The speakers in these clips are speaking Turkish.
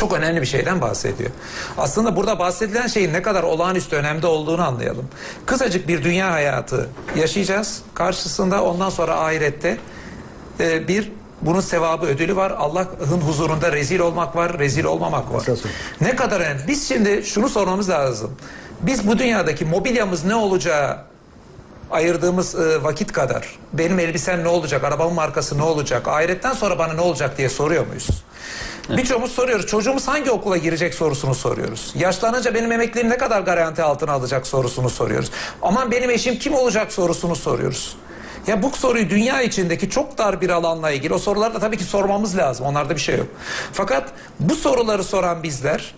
Çok önemli bir şeyden bahsediyor. Aslında burada bahsedilen şeyin ne kadar olağanüstü önemli olduğunu anlayalım. Kısacık bir dünya hayatı yaşayacağız. Karşısında ondan sonra ahirette bir bunun sevabı, ödülü var. Allah'ın huzurunda rezil olmak var, rezil olmamak var. Ne kadar önemli. Biz şimdi şunu sormamız lazım. Biz bu dünyadaki mobilyamız ne olacağı ayırdığımız vakit kadar, benim elbisem ne olacak, arabamın markası ne olacak, ahiretten sonra bana ne olacak diye soruyor muyuz? Evet. Birçoğumuz soruyoruz. Çocuğumuz hangi okula girecek sorusunu soruyoruz. Yaşlanınca benim emeklerim ne kadar garanti altına alacak sorusunu soruyoruz. Aman benim eşim kim olacak sorusunu soruyoruz. Ya bu soruyu dünya içindeki çok dar bir alanla ilgili, o soruları da tabii ki sormamız lazım. Onlarda bir şey yok. Fakat bu soruları soran bizler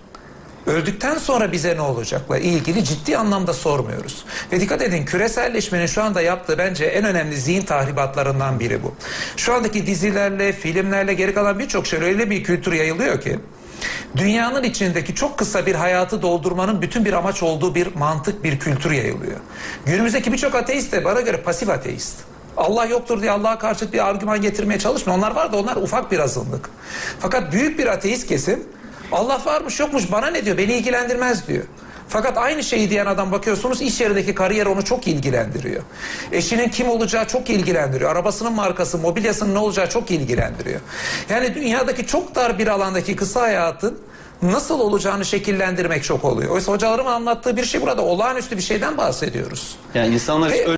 öldükten sonra bize ne olacakla ilgili ciddi anlamda sormuyoruz. Ve dikkat edin, küreselleşmenin şu anda yaptığı bence en önemli zihin tahribatlarından biri bu. Şu andaki dizilerle, filmlerle, geri kalan birçok şey öyle bir kültür yayılıyor ki dünyanın içindeki çok kısa bir hayatı doldurmanın bütün bir amaç olduğu bir mantık, bir kültür yayılıyor. Günümüzdeki birçok ateist de bana göre pasif ateist. Allah yoktur diye Allah'a karşı bir argüman getirmeye çalışmıyor. Onlar var da onlar ufak bir azınlık. Fakat büyük bir ateist kesim Allah varmış yokmuş bana ne diyor, beni ilgilendirmez diyor. Fakat aynı şeyi diyen adam bakıyorsunuz iş yerindeki kariyer onu çok ilgilendiriyor. Eşinin kim olacağı çok ilgilendiriyor. Arabasının markası, mobilyasının ne olacağı çok ilgilendiriyor. Yani dünyadaki çok dar bir alandaki kısa hayatın nasıl olacağını şekillendirmek çok oluyor. Oysa hocalarımın anlattığı bir şey burada olağanüstü bir şeyden bahsediyoruz. Yani insanlar